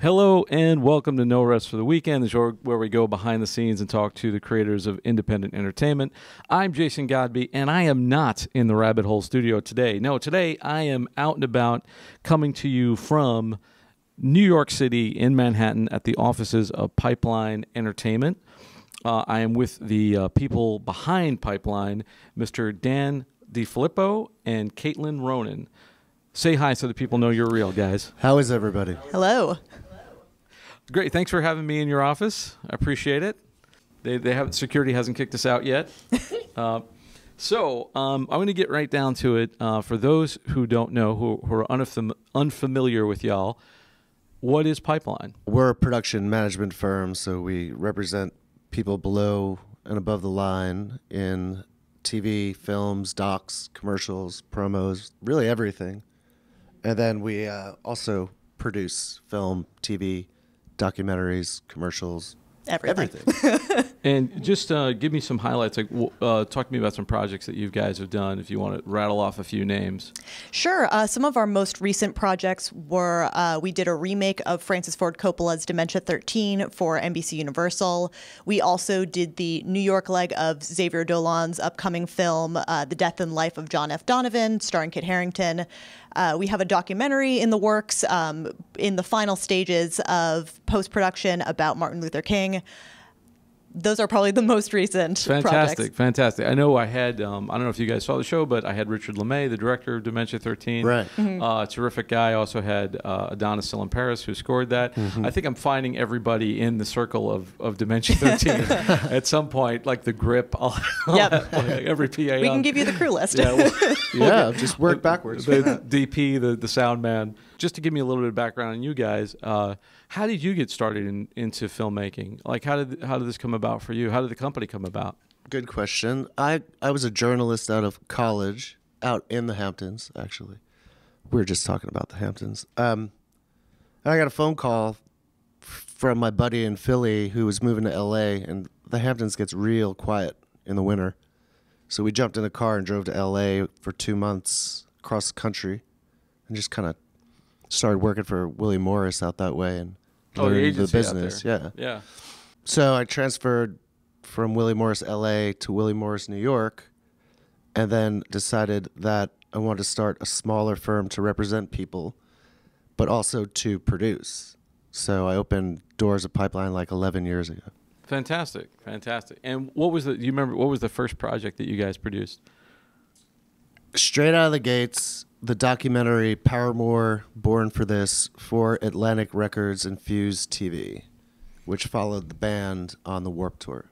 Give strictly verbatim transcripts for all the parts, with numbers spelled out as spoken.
Hello and welcome to No Rest for the Weekend, the show where we go behind the scenes and talk to the creators of independent entertainment. I'm Jason Godbey, and I am not in the Rabbit Hole studio today. No, today I am out and about, coming to you from New York City in Manhattan at the offices of Pipeline Entertainment. Uh, I am with the uh, people behind Pipeline, Mister Dan De Filippo and Caitlin Ronan. Say hi so that people know you're real, guys. How is everybody? Hello. Great. Thanks for having me in your office. I appreciate it. They, they haven't, security hasn't kicked us out yet. uh, so um, I'm going to get right down to it. Uh, for those who don't know, who, who are unfam unfamiliar with y'all, what is Pipeline? We're a production management firm, so we represent people below and above the line in T V, films, docs, commercials, promos, really everything. And then we uh, also produce film, T V, documentaries, commercials, everything. everything. And just uh, give me some highlights. Like, uh, talk to me about some projects that you guys have done, if you want to rattle off a few names. Sure. Uh, some of our most recent projects were, uh, we did a remake of Francis Ford Coppola's Dementia thirteen for N B C Universal. We also did the New York leg of Xavier Dolan's upcoming film, uh, The Death and Life of John F. Donovan, starring Kit Harrington. Uh, we have a documentary in the works, um, in the final stages of post-production, about Martin Luther King. Those are probably the most recent fantastic, projects. Fantastic. I know I had, um, I don't know if you guys saw the show, but I had Richard LeMay, the director of Dementia thirteen. Right. Mm-hmm. uh, terrific guy. I also had uh, Adonis Sillam-Paris, who scored that. Mm-hmm. I think I'm finding everybody in the circle of, of Dementia thirteen. At some point, like the grip, I'll, yep. I'll have, like, every P A. We can give you the crew list. Yeah, we'll, yeah okay. Just work backwards. The, the D P, the, the sound man. Just to give me a little bit of background on you guys, uh, how did you get started in, into filmmaking? Like, how did how did this come about for you? How did the company come about? Good question. I, I was a journalist out of college, out in the Hamptons, actually. We were just talking about the Hamptons. Um, and I got a phone call from my buddy in Philly who was moving to L A, and the Hamptons gets real quiet in the winter. So we jumped in a car and drove to L A for two months across the country and just kind of started working for Willie Morris out that way and oh, learned the, the business. Yeah. Yeah. So I transferred from Willie Morris, L A to Willie Morris, New York, and then decided that I wanted to start a smaller firm to represent people, but also to produce. So I opened doors of Pipeline like eleven years ago. Fantastic. Fantastic. And what was the, do you remember, what was the first project that you guys produced? Straight out of the gates, the documentary Paramore, Born for This, for Atlantic Records and Fuse T V, which followed the band on the Warp Tour.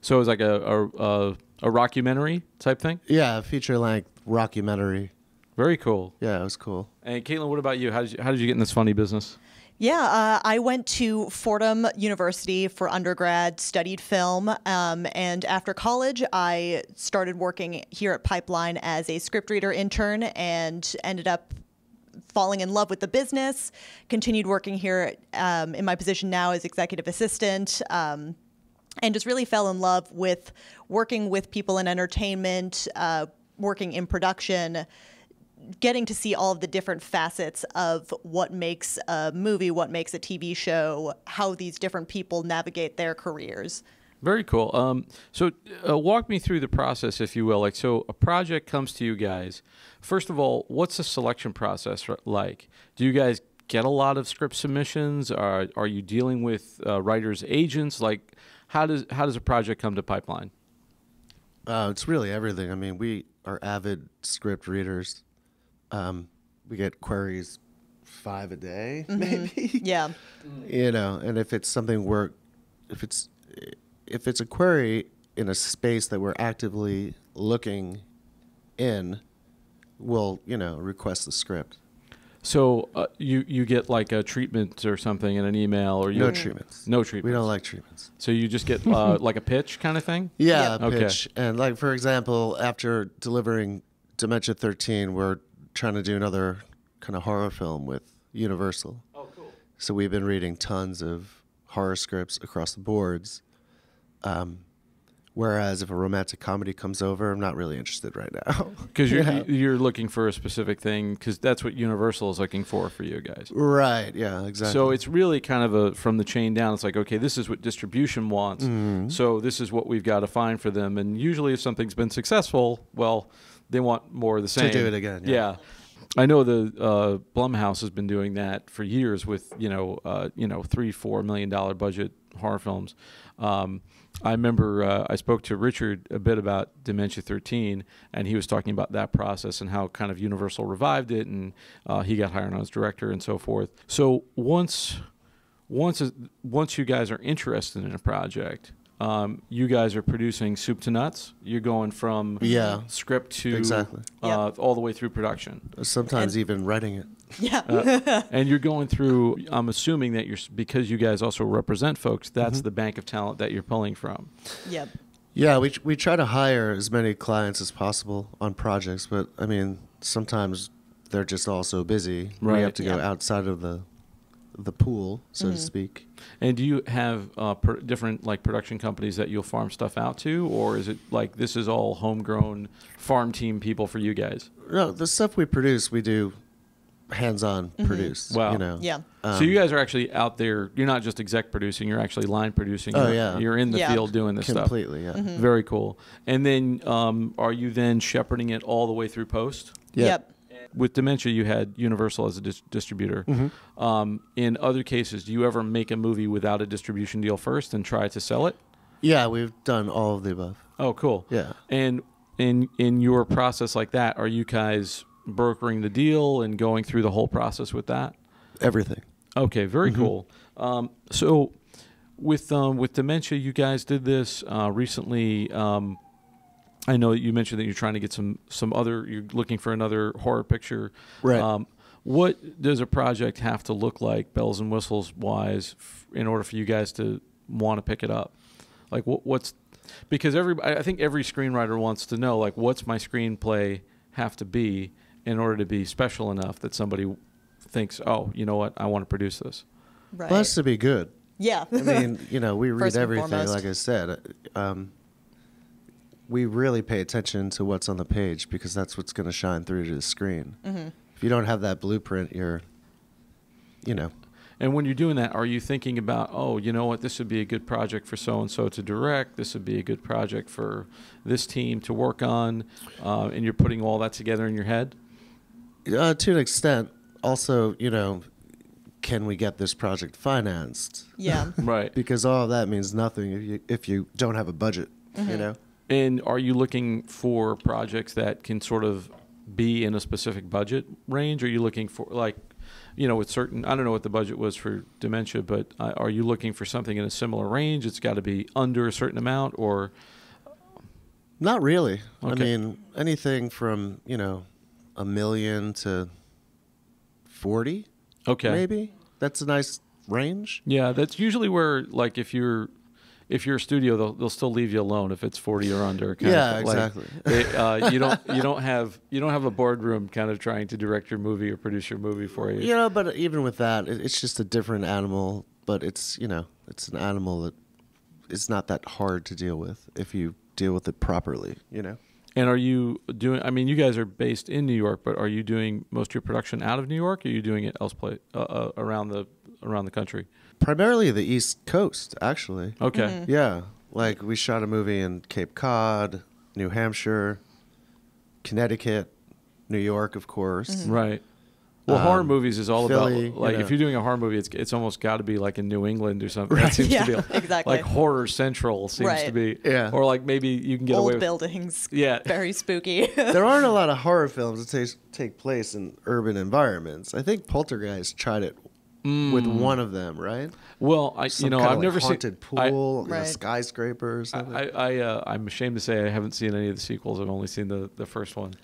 So it was like a a, a, a rockumentary type thing? Yeah, a feature-length rockumentary. Very cool. Yeah, it was cool. And Caitlin, what about you? How did you, how did you get in this funny business? Yeah, uh, I went to Fordham University for undergrad, studied film, um, and after college, I started working here at Pipeline as a scriptwriter intern and ended up falling in love with the business, continued working here um, in my position now as executive assistant, um, and just really fell in love with working with people in entertainment, uh, working in production, getting to see all of the different facets of what makes a movie, what makes a T V show, how these different people navigate their careers. Very cool. Um, so uh, walk me through the process, if you will. Like, so a project comes to you guys. First of all, what's the selection process like? Do you guys get a lot of script submissions? Are, are you dealing with uh, writers' agents? Like, how does, how does a project come to Pipeline? Uh, it's really everything. I mean, we are avid script readers. Um, we get queries five a day, mm-hmm. maybe. Yeah. You know, and if it's something we're, if it's, if it's a query in a space that we're actively looking in, we'll, you know, request the script. So uh, you, you get like a treatment or something in an email, or you no treatments. No treatments. We don't like treatments. So you just get uh, like a pitch kind of thing? Yeah, yeah. A pitch. Okay. And like, for example, after delivering Dementia thirteen, we're trying to do another kind of horror film with Universal. Oh, cool. So we've been reading tons of horror scripts across the boards. Um, Whereas if a romantic comedy comes over, I'm not really interested right now. Because you're, yeah. you're looking for a specific thing, because that's what Universal is looking for for you guys. Right, yeah, exactly. So it's really kind of a from the chain down. It's like, okay, this is what distribution wants, mm-hmm. so this is what we've got to find for them. And usually if something's been successful, well, they want more of the same. To do it again. Yeah. yeah. I know the uh, Blumhouse has been doing that for years with, you know, uh, you know, three, four million dollar budget horror films. Um, I remember uh, I spoke to Richard a bit about Dementia thirteen, and he was talking about that process and how kind of Universal revived it, and uh, he got hired on as director and so forth. So once, once, once you guys are interested in a project, um, you guys are producing soup to nuts. You're going from yeah. script to exactly. uh, yep. all the way through production. Sometimes and even writing it. Yeah. uh, and you're going through, I'm assuming that you're, because you guys also represent folks, that's mm-hmm. the bank of talent that you're pulling from. Yep. Yeah, we, we try to hire as many clients as possible on projects, but I mean, sometimes they're just all so busy. Right. We have to yep. go outside of the, the pool, so mm-hmm. to speak. And do you have uh, per different like production companies that you'll farm stuff out to, or is it like this is all homegrown farm team people for you guys? No, the stuff we produce, we do hands-on mm-hmm. produce. Wow. You know? Yeah. Um, so you guys are actually out there. You're not just exec producing. You're actually line producing. Oh, you're, yeah. You're in the yeah. field doing this completely, stuff. Completely, yeah. Mm-hmm. Very cool. And then um, are you then shepherding it all the way through post? Yep. yep. With Dementia, you had Universal as a dis distributor. Mm-hmm. um, in other cases, do you ever make a movie without a distribution deal first and try to sell it? Yeah, we've done all of the above. Oh, cool. Yeah. And in in your process like that, are you guys brokering the deal and going through the whole process with that? Everything. Okay, very mm-hmm. cool. Um, so with, um, with Dementia, you guys did this uh, recently. Um, I know you mentioned that you're trying to get some some other. You're looking for another horror picture. Right. Um, what does a project have to look like, bells and whistles wise, f in order for you guys to want to pick it up? Like, what, what's because every I think every screenwriter wants to know, like, what's my screenplay have to be in order to be special enough that somebody thinks, oh, you know what, I want to produce this. Right. Well, that's to be good. Yeah. I mean, you know, we read everything. Foremost. Like I said. Um, We really pay attention to what's on the page because that's what's going to shine through to the screen. Mm-hmm. If you don't have that blueprint, you're, you know. And when you're doing that, are you thinking about, oh, you know what, this would be a good project for so-and-so to direct. This would be a good project for this team to work on. Uh, and you're putting all that together in your head? Uh, to an extent. Also, you know, can we get this project financed? Yeah. Right. Because all of that means nothing if you, if you don't have a budget, mm-hmm. you know. And are you looking for projects that can sort of be in a specific budget range? Are you looking for, like, you know, with certain, I don't know what the budget was for Dementia, but uh, are you looking for something in a similar range? It's got to be under a certain amount or? Not really. Okay. I mean, anything from, you know, a million to forty. Okay. Maybe. That's a nice range. Yeah, that's usually where, like, if you're, if you're a studio, they'll, they'll still leave you alone if it's forty or under. Kind yeah, of, like, exactly. They, uh, you don't you don't have you don't have a boardroom kind of trying to direct your movie or produce your movie for you. You know, but even with that, it's just a different animal. But it's you know, it's an animal that is not that hard to deal with if you deal with it properly. You know. And are you doing? I mean, you guys are based in New York, but are you doing most of your production out of New York? Or are you doing it elsewhere uh, uh, around the around the country? Primarily the East Coast, actually. Okay. Mm-hmm. Yeah. Like, we shot a movie in Cape Cod, New Hampshire, Connecticut, New York, of course. Mm-hmm. Right. Well, um, horror movies is all Philly, about, like, you know. If you're doing a horror movie, it's, it's almost got to be, like, in New England or something. Right. That seems yeah, to be, exactly. Like, Horror Central seems right. to be. Yeah. Or, like, maybe you can get Old away with... buildings. Yeah. Very spooky. There aren't a lot of horror films that take place in urban environments. I think Poltergeist tried it Mm. with one of them, right? Well, I, you know, I've like never seen haunted pool, I, right. a skyscraper or something. I, I, uh, I'm ashamed to say I haven't seen any of the sequels. I've only seen the the first one.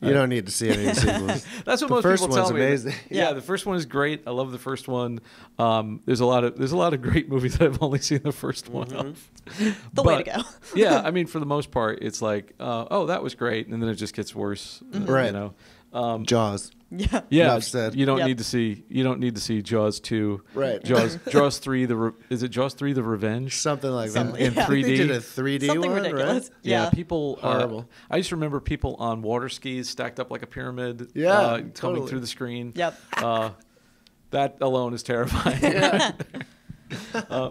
You uh, don't need to see any of the sequels. That's what the most first people tell me. Amazing. Yeah, the first one is great. I love the first one. Um, there's a lot of there's a lot of great movies that I've only seen the first one mm-hmm. of. The but, way to go. Yeah, I mean, for the most part, it's like, uh, oh, that was great, and then it just gets worse. Mm-hmm. uh, right. You know, um, Jaws. Yeah. Yeah. Said. You don't yep. need to see. You don't need to see Jaws two. Right. Jaws. Jaws three. The re, is it Jaws three? The Revenge. Something like that. In three D. They did a three D Something one, ridiculous. Right? Yeah. yeah. People. Horrible. Uh, I used to remember people on water skis stacked up like a pyramid. Yeah. Uh, totally. Coming through the screen. Yep. Uh, that alone is terrifying. Yeah. uh,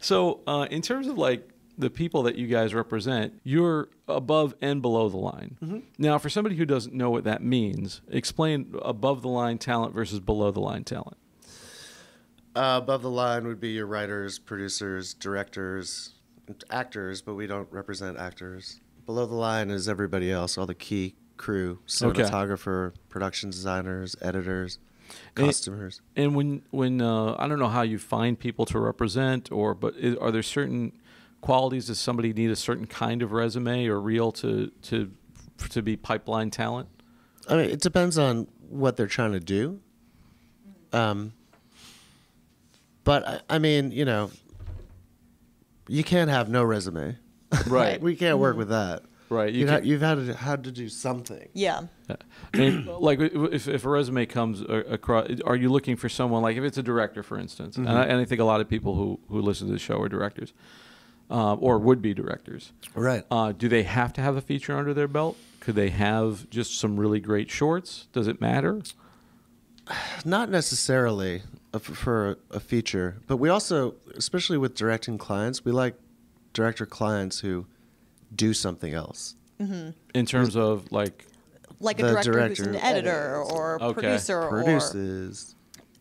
so uh, in terms of like the people that you guys represent, you're above and below the line. Mm-hmm. Now, for somebody who doesn't know what that means, explain above the line talent versus below the line talent. Uh, above the line would be your writers, producers, directors, actors, but we don't represent actors. Below the line is everybody else, all the key crew, cinematographer, okay. production designers, editors. Customers. And, and when when uh, I don't know how you find people to represent, or but is, are there certain qualities? Does somebody need a certain kind of resume or reel to to to be pipeline talent? I mean, it depends on what they're trying to do. Um, but I, I mean, you know, you can't have no resume, right? We can't work with that. Right, you ha you've had to, had to do something. Yeah. yeah. And like, if, if a resume comes across, are you looking for someone, like if it's a director, for instance, mm-hmm. and, I, and I think a lot of people who, who listen to the show are directors, uh, or would-be directors. Right. Uh, do they have to have a feature under their belt? Could they have just some really great shorts? Does it matter? Not necessarily for a feature, but we also, especially with directing clients, we like director clients who do something else. Mm-hmm. In terms of like like a director, director who's an editor or okay. producer Produces.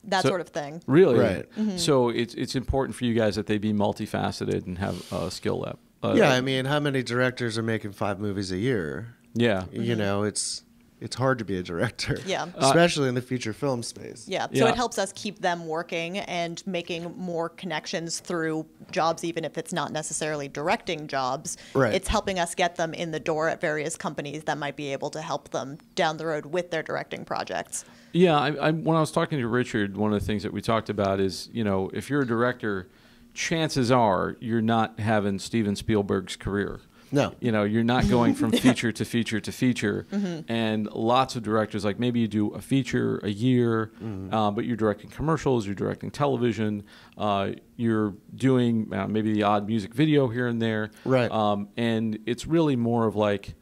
Or that so, sort of thing. Really? Right. Mm-hmm. So it's it's important for you guys that they be multifaceted and have a skill level. Uh, yeah, I mean, how many directors are making five movies a year? Yeah. Mm-hmm. You know, it's it's hard to be a director. Yeah. Especially uh, in the feature film space. Yeah. So yeah. it helps us keep them working and making more connections through jobs, even if it's not necessarily directing jobs. Right. It's helping us get them in the door at various companies that might be able to help them down the road with their directing projects. Yeah. I, I, when I was talking to Richard, one of the things that we talked about is, you know, if you're a director, chances are you're not having Steven Spielberg's career. No. You know, you're not going from feature to feature to feature. Mm-hmm. And lots of directors, like maybe you do a feature a year, mm-hmm. uh, but you're directing commercials, you're directing television, uh, you're doing uh, maybe the odd music video here and there. Right. Um, and it's really more of like,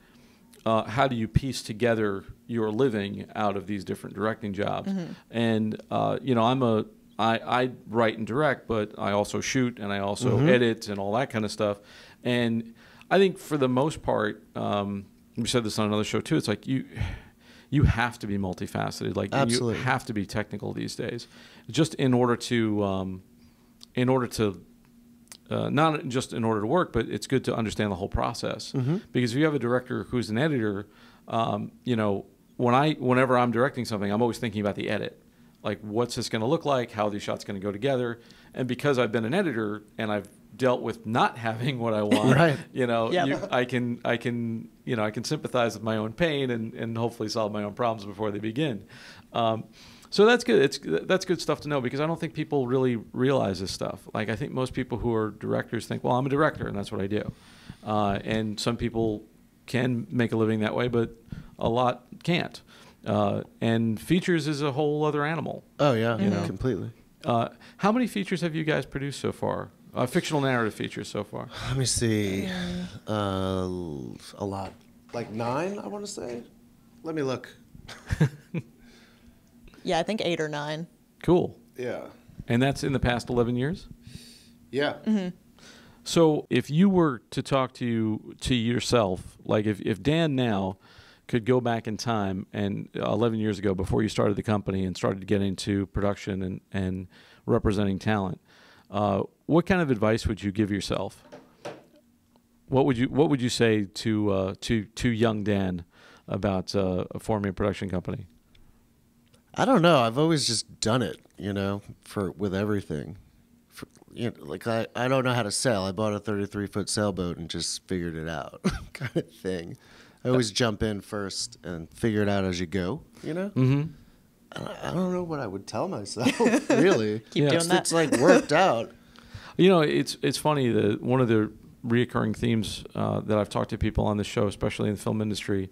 uh, how do you piece together your living out of these different directing jobs? Mm-hmm. And, uh, you know, I'm a, I, I write and direct, but I also shoot and I also mm-hmm. edit and all that kind of stuff. And I think for the most part, um, we said this on another show too, it's like you you have to be multifaceted. Like Absolutely. You have to be technical these days just in order to, um, in order to, uh, not just in order to work, but it's good to understand the whole process. Mm-hmm. Because if you have a director who's an editor, um, you know, when I, whenever I'm directing something, I'm always thinking about the edit. Like what's this going to look like? How are these shots going to go together? And because I've been an editor and I've dealt with not having what I want, right. you know, yep. you, I can, I can, you know, I can sympathize with my own pain and, and hopefully solve my own problems before they begin. Um, so that's good. It's, that's good stuff to know because I don't think people really realize this stuff. Like I think most people who are directors think, well, I'm a director and that's what I do. Uh, and some people can make a living that way, but a lot can't. Uh, and features is a whole other animal. Oh yeah. You mm-hmm. know? Completely. Uh, how many features have you guys produced so far? Uh, fictional narrative features so far. Let me see. Uh, a lot. Like nine, I want to say. Let me look. Yeah, I think eight or nine. Cool. Yeah. And that's in the past eleven years? Yeah. Mm-hmm. So if you were to talk to you, to yourself, like if, if Dan now could go back in time and eleven years ago before you started the company and started getting into production and, and representing talent, uh, what kind of advice would you give yourself? What would you What would you say to uh, to to young Dan about uh, forming a production company? I don't know. I've always just done it, you know, for with everything. For, you know, like I I don't know how to sail. I bought a thirty-three foot sailboat and just figured it out, kind of thing. I always jump in first and figure it out as you go, you know. Mm-hmm. I, I don't know what I would tell myself. Really, keep yeah. doing it's, that. It's like worked out. You know, it's it's funny that one of the reoccurring themes uh, that I've talked to people on the show, especially in the film industry,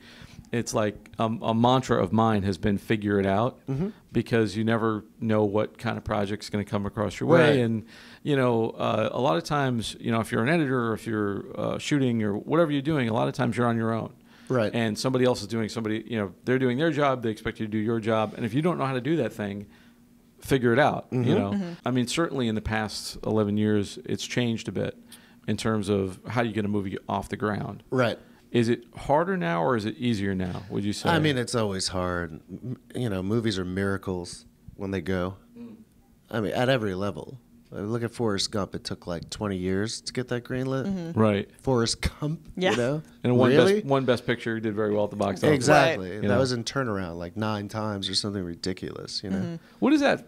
it's like a, a mantra of mine has been figure it out, mm-hmm. because you never know what kind of project's going to come across your way. Right. And, you know, uh, a lot of times, you know, if you're an editor or if you're uh, shooting or whatever you're doing, a lot of times you're on your own. Right. And somebody else is doing somebody, you know, they're doing their job. They expect you to do your job. And if you don't know how to do that thing, figure it out, mm-hmm. you know. Mm-hmm. I mean, certainly in the past eleven years, it's changed a bit in terms of how you get a movie off the ground. Right. Is it harder now or is it easier now, would you say? I mean, it's always hard. You know, movies are miracles when they go. I mean, at every level. Look at Forrest Gump. It took like twenty years to get that greenlit. Mm-hmm. Right. Forrest Gump, yeah. you know? And one, really? best, one best picture did very well at the box office. Exactly. Right. That know? was in turnaround like nine times or something ridiculous, you know? Mm-hmm. What is that?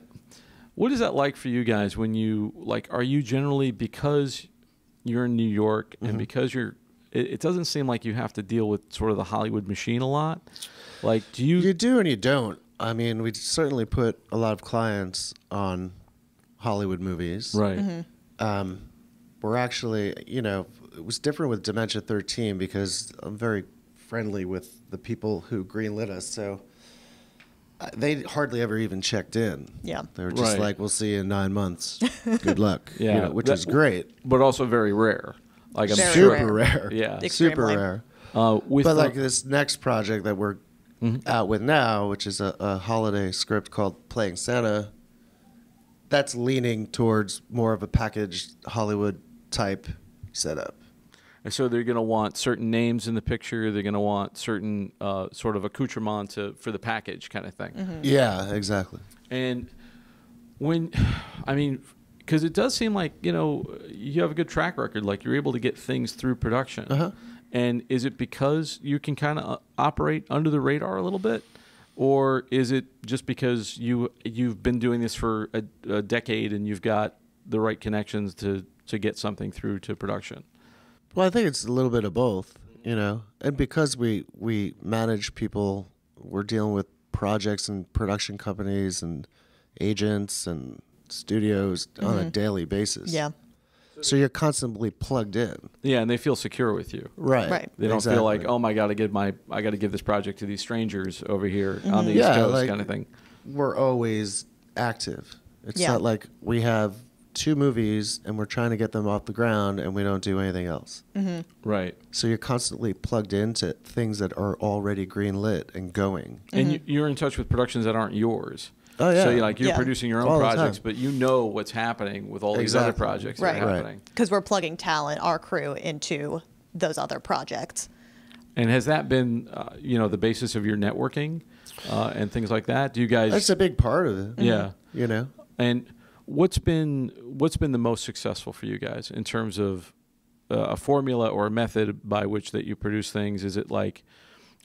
What is that like for you guys when you, like, are you generally, because you're in New York mm-hmm. and because you're, it doesn't seem like you have to deal with sort of the Hollywood machine a lot. Like, do you... You do and you don't. I mean, we certainly put a lot of clients on Hollywood movies. Right. Mm-hmm. um, we're actually, you know, it was different with Dementia thirteen because I'm very friendly with the people who greenlit us. So they hardly ever even checked in. Yeah. They were just right. like, we'll see you in nine months. Good luck. Yeah. You know, which that, is great. But also very rare. Like I'm super rare. rare. Yeah. Extremely. Super rare. Uh, but like this next project that we're mm-hmm. out with now, which is a, a holiday script called Playing Santa, that's leaning towards more of a packaged Hollywood type setup. And so they're going to want certain names in the picture. They're going to want certain uh, sort of accoutrement to, for the package kind of thing. Mm-hmm. Yeah, exactly. And when, I mean... Because it does seem like, you know, you have a good track record. Like, you're able to get things through production. Uh-huh. And is it because you can kind of operate under the radar a little bit? Or is it just because you, you've been doing this for a, a decade and you've got the right connections to, to get something through to production? Well, I think it's a little bit of both, you know. And because we, we manage people, we're dealing with projects and production companies and agents and... studios mm-hmm. on a daily basis. Yeah. So you're constantly plugged in. Yeah, and they feel secure with you. Right. Right. They don't exactly. feel like, oh my god, I give my I gotta give this project to these strangers over here mm-hmm. on the yeah, East Coast like, kind of thing. We're always active. It's yeah. not like we have two movies and we're trying to get them off the ground and we don't do anything else. Mm-hmm. Right. So you're constantly plugged into things that are already green lit and going. Mm-hmm. And you're in touch with productions that aren't yours. Oh, yeah. So you're like you're yeah. producing your own all projects, but you know what's happening with all exactly. these other projects right. that are happening. Because right. we're plugging talent, our crew, into those other projects. And has that been, uh, you know, the basis of your networking uh, and things like that? Do you guys? That's a big part of it. Yeah, mm-hmm. you know. And what's been what's been the most successful for you guys in terms of uh, a formula or a method by which that you produce things? Is it like,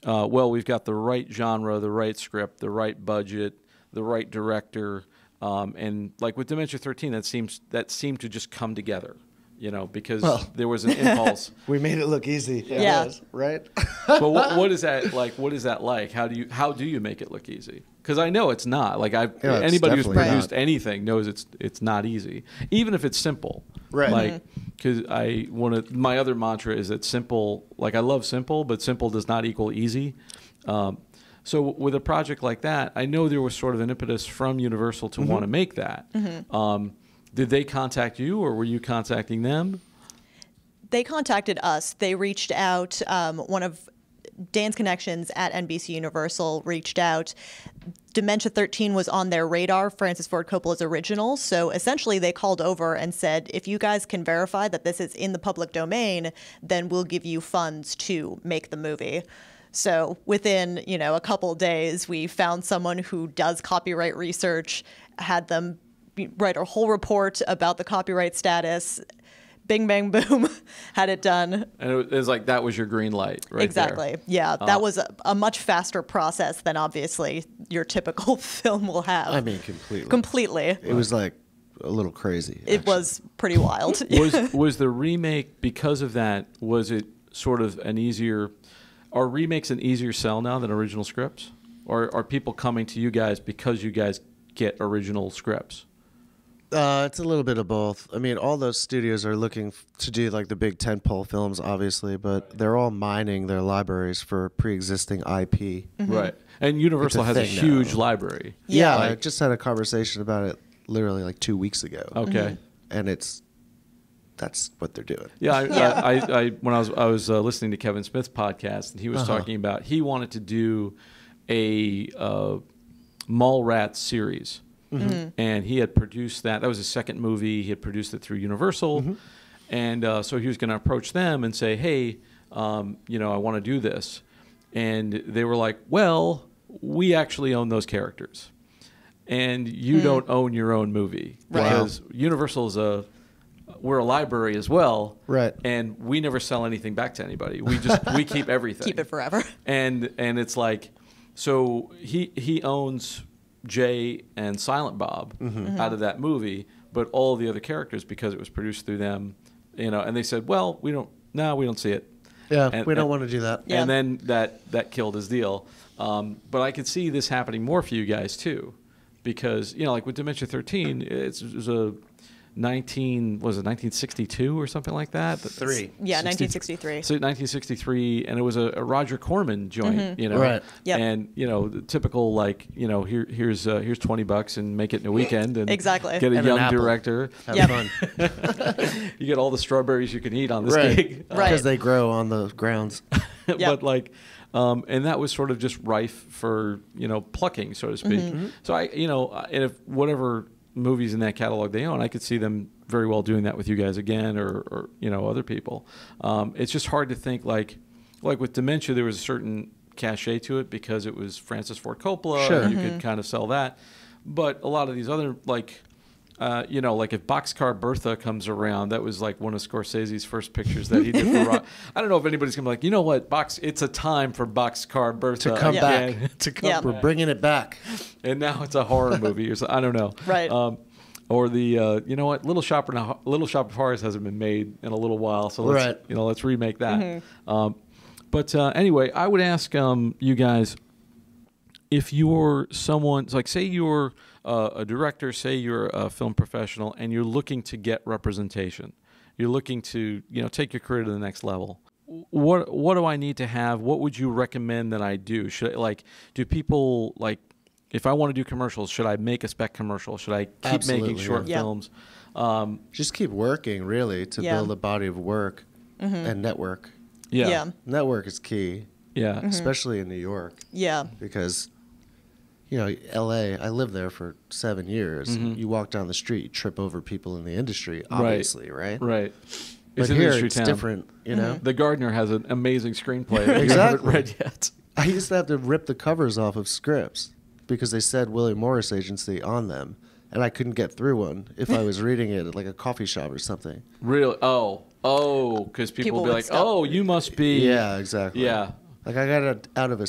uh, well, we've got the right genre, the right script, the right budget, the right director, um, and like with Dementia thirteen, that seems that seemed to just come together, you know, because well, there was an impulse. We made it look easy, yeah, yeah. It was, right? But what, what is that like? What is that like? How do you how do you make it look easy? Because I know it's not like I yeah, anybody who's produced not. anything knows it's it's not easy, even if it's simple, right? Like because mm-hmm. I want to. My other mantra is that simple. Like I love simple, but simple does not equal easy. Um, So with a project like that, I know there was sort of an impetus from Universal to mm-hmm. want to make that. Mm-hmm. um, did they contact you or were you contacting them? They contacted us. They reached out. Um, one of Dan's connections at N B C Universal reached out. Dementia thirteen was on their radar, Francis Ford Coppola's original. So essentially they called over and said, if you guys can verify that this is in the public domain, then we'll give you funds to make the movie. So within, you know, a couple of days, we found someone who does copyright research, had them write a whole report about the copyright status. Bing, bang, boom, had it done. And it was like that was your green light, right? Exactly. There. Yeah, uh, that was a, a much faster process than obviously your typical film will have. I mean, completely. Completely. It was like a little crazy. Actually. It was pretty wild. was was the remake because of that? Was it sort of an easier? Are remakes an easier sell now than original scripts? Or are people coming to you guys because you guys get original scripts? Uh, it's a little bit of both. I mean, all those studios are looking f to do like the big tentpole films, obviously, but they're all mining their libraries for pre-existing I P. Mm-hmm. Right, and Universal has a huge now. library. Yeah, yeah like, I just had a conversation about it literally like two weeks ago. Okay, mm-hmm. and it's that's what they're doing. Yeah, I, I, I, I when I was I was uh, listening to Kevin Smith's podcast, and he was uh-huh. talking about he wanted to do a uh, Mallrats series. Mm-hmm. And he had produced that. That was his second movie. He had produced it through Universal. Mm-hmm. And uh, so he was going to approach them and say, hey, um, you know, I want to do this. And they were like, well, we actually own those characters. And you mm. don't own your own movie. Right. Because wow. Universal is a, we're a library as well. Right. And we never sell anything back to anybody. We just, we keep everything. Keep it forever. And, and it's like, so he, he owns Jay and Silent Bob mm-hmm. Mm-hmm. out of that movie, but all the other characters, because it was produced through them, you know, and they said, well, we don't, no, we don't see it. Yeah, and, we don't and, want to do that. Yeah. And then that, that killed his deal. Um, but I could see this happening more for you guys, too, because, you know, like with Dementia thirteen, it's, it's a nineteen, was it nineteen sixty-two or something like that? Three. Yeah, nineteen sixty-three. So nineteen sixty-three, and it was a, a Roger Corman joint, mm-hmm. you know. Right. Yep. And, you know, the typical, like, you know, here, here's uh, here's twenty bucks and make it in a weekend. And exactly. Get a and young director. Have yep. fun. You get all the strawberries you can eat on this right. gig. Right. Because they grow on the grounds. Yep. But, like, um, and that was sort of just rife for, you know, plucking, so to speak. Mm-hmm. So, I, you know, and if whatever movies in that catalog they own, I could see them very well doing that with you guys again, or, or you know, other people. Um, it's just hard to think like, like with Dementia, there was a certain cachet to it because it was Francis Ford Coppola. Sure. And you mm-hmm. could kind of sell that, but a lot of these other like, uh, you know, like if Boxcar Bertha comes around, that was like one of Scorsese's first pictures that he did for Rock. I don't know if anybody's gonna be like, you know what, box, it's a time for Boxcar Bertha to come again. back. to come yeah. We're bringing it back. And now it's a horror movie, or so, I don't know. Right. Um, or the uh, you know what, Little Shop Little Shop of Horrors hasn't been made in a little while, so let's right. you know let's remake that. Mm-hmm. um, but uh, anyway, I would ask um, you guys if you're someone like say you're. Uh, a director, say you're a film professional, and you're looking to get representation. You're looking to, you know, take your career to the next level. What what do I need to have? What would you recommend that I do? Should I, like, do people like, if I want to do commercials, should I make a spec commercial? Should I keep Absolutely, making short yeah. films? Um, Just keep working, really, to yeah. build a body of work mm-hmm. and network. Yeah. yeah, network is key. Yeah, mm-hmm. especially in New York. Yeah, because. You know, L A, I lived there for seven years. Mm-hmm. You walk down the street, you trip over people in the industry, obviously, right? Right. right. But it's here, it's town. different, you mm-hmm. know? The Gardener has an amazing screenplay that exactly. you haven't read yet. I used to have to rip the covers off of scripts because they said Willie Morris Agency on them, and I couldn't get through one if I was reading it at, like, a coffee shop or something. Really? Oh. Oh, because people, people would be like, stop. oh, you must be. Yeah, exactly. Yeah. Like, I got a, out of a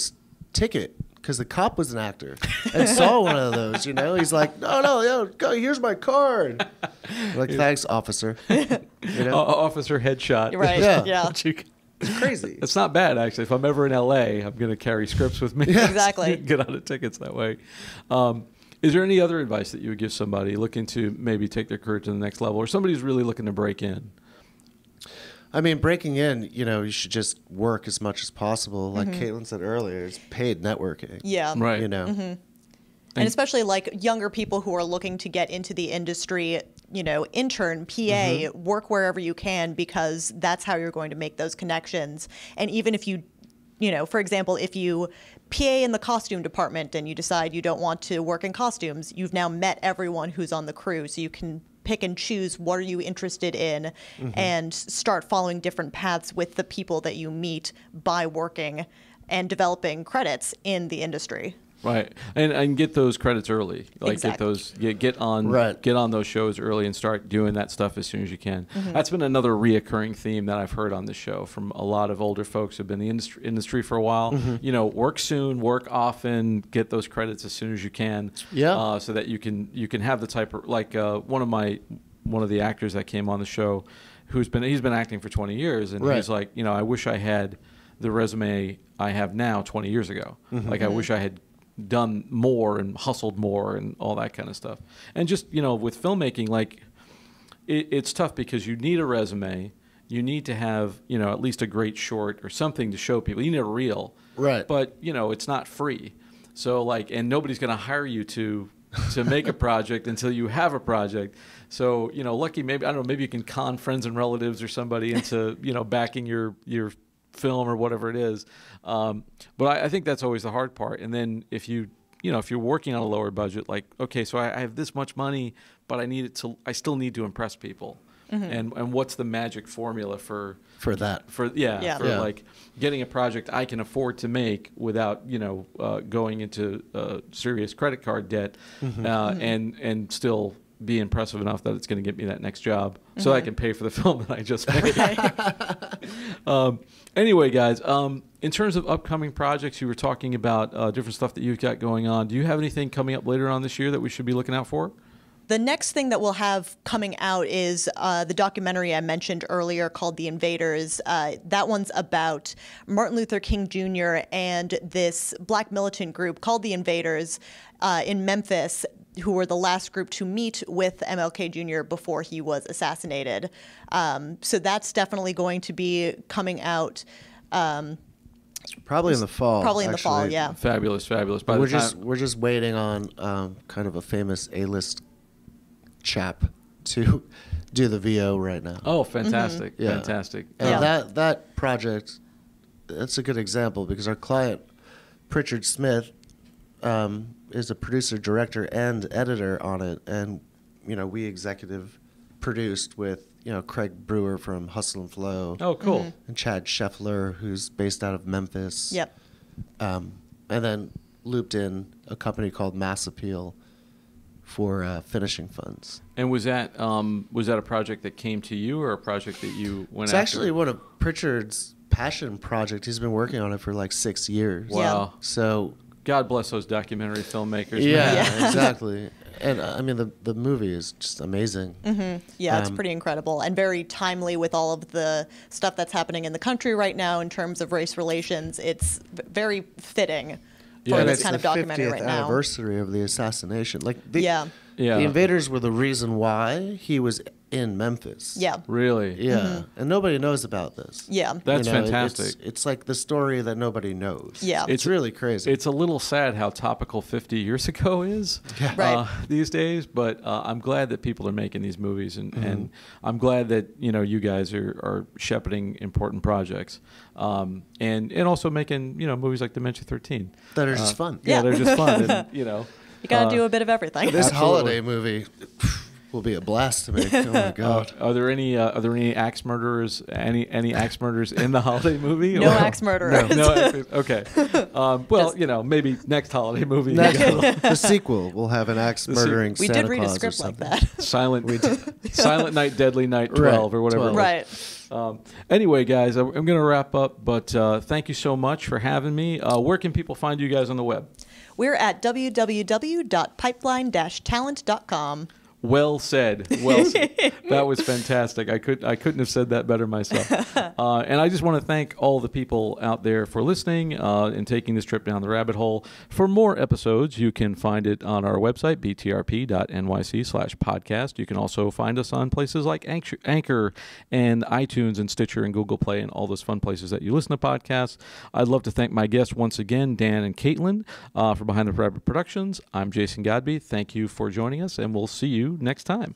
ticket. Because the cop was an actor and saw one of those, you know. He's like, no, no, no, go, here's my card. I'm like, thanks, officer. You know? O officer headshot. Right, yeah. yeah. It's crazy. It's not bad, actually. If I'm ever in L A, I'm going to carry scripts with me. Yeah. Exactly. Get out of tickets that way. Um, is there any other advice that you would give somebody looking to maybe take their career to the next level, or somebody who's really looking to break in? I mean, breaking in, you know, you should just work as much as possible. Like mm-hmm. Caitlin said earlier, it's paid networking. Yeah. Right. You know. Mm-hmm. and, and especially like younger people who are looking to get into the industry, you know, intern, P A, mm-hmm. work wherever you can, because that's how you're going to make those connections. And even if you, you know, for example, if you P A in the costume department and you decide you don't want to work in costumes, you've now met everyone who's on the crew, so you can pick and choose what are you interested in mm-hmm. and start following different paths with the people that you meet by working and developing credits in the industry. Right. And and get those credits early. Like exactly. get those get, get on right. get on those shows early and start doing that stuff as soon as you can. Mm-hmm. That's been another reoccurring theme that I've heard on the show from a lot of older folks who've been in the industry, industry for a while. Mm-hmm. You know, work soon, work often, get those credits as soon as you can. Yeah. Uh, so that you can you can have the type of like uh, one of my one of the actors that came on the show who's been he's been acting for twenty years and right. he's like, you know, I wish I had the resume I have now twenty years ago. Mm-hmm. Like I wish I had done more and hustled more and all that kind of stuff. And just, you know, with filmmaking, like, it, it's tough because you need a resume. You need to have, you know, at least a great short or something to show people. You need a reel. Right. But, you know, it's not free. So, like, and nobody's going to hire you to to make a project until you have a project. So, you know, lucky maybe, I don't know, maybe you can con friends and relatives or somebody into, you know, backing your your film or whatever it is. Um, but I, I think that's always the hard part. And then if you, you know, if you're working on a lower budget, like, okay, so I, I have this much money, but I need it to, I still need to impress people. Mm-hmm. And and what's the magic formula for for that for yeah, yeah. for yeah. like getting a project I can afford to make without, you know, uh, going into uh, serious credit card debt, mm-hmm. Uh, mm-hmm. and and still be impressive enough that it's going to get me that next job, mm-hmm. so I can pay for the film that I just made. Right. um, anyway, guys, um, in terms of upcoming projects, you were talking about uh, different stuff that you've got going on. Do you have anything coming up later on this year that we should be looking out for? The next thing that we'll have coming out is uh, the documentary I mentioned earlier called The Invaders. Uh, that one's about Martin Luther King Junior and this black militant group called The Invaders uh, in Memphis, who were the last group to meet with M L K Junior before he was assassinated. Um, so that's definitely going to be coming out. Um, Probably in the fall. Probably in actually. the fall, yeah. Fabulous, fabulous. By we're, the just, we're just waiting on um, kind of a famous A-list chap to do the V O right now. Oh, fantastic. Mm-hmm. Yeah. Fantastic. And yeah. that that project, that's a good example because our client, Pritchard Smith, um, is a producer, director, and editor on it. And, you know, we executive produced with, you know, Craig Brewer from Hustle and Flow. Oh, cool. Mm-hmm. And Chad Scheffler, who's based out of Memphis. Yep. Um, and then looped in a company called Mass Appeal for uh, finishing funds. And was that um, was that a project that came to you or a project that you went it's after? It's actually one of Pritchard's passion project. He's been working on it for like six years. Wow. So God bless those documentary filmmakers. Yeah, yeah. Exactly. And uh, I mean, the, the movie is just amazing. Mm-hmm. Yeah, um, it's pretty incredible and very timely with all of the stuff that's happening in the country right now in terms of race relations. It's very fitting. Yeah, for this kind of documentary right now. Anniversary of the assassination. Like the, yeah. yeah, the Invaders were the reason why he was in Memphis. Yeah, really. Yeah, mm-hmm. And nobody knows about this. Yeah, that's you know, fantastic. It's, it's like the story that nobody knows. Yeah, it's, it's really crazy. It's a little sad how topical fifty years ago is yeah. right. uh, these days, but uh, I'm glad that people are making these movies, and, mm-hmm. and I'm glad that you know you guys are are shepherding important projects. Um, and, and also making, you know, movies like Dementia thirteen. That are just uh, fun. Yeah, yeah, they're just fun. And, you know, you got to uh, do a bit of everything. This absolutely. Holiday movie will be a blast to make. Oh, my God. Uh, are there any uh, are there any axe murderers, any any axe murderers in the holiday movie? No or? axe murderers. No. no okay. Um, well, just, you know, maybe next holiday movie. Next, the sequel will have an axe murdering Santa Claus. We did read a script like that. Silent, we did, Silent Night, Deadly Night twelve right, or whatever twelve. It was. Right. Um, anyway, guys, I'm going to wrap up, but uh, thank you so much for having me. Uh, where can people find you guys on the web? We're at w w w dot pipeline dash talent dot com. Well said. Well said. That was fantastic. I could I couldn't have said that better myself. Uh, and I just want to thank all the people out there for listening uh, and taking this trip down the rabbit hole. For more episodes, you can find it on our website b t r p dot n y c slash podcast. You can also find us on places like Anchor and iTunes and Stitcher and Google Play and all those fun places that you listen to podcasts. I'd love to thank my guests once again, Dan and Caitlin, uh, for Behind the Rabbit Productions. I'm Jason Godbey. Thank you for joining us, and we'll see you next time.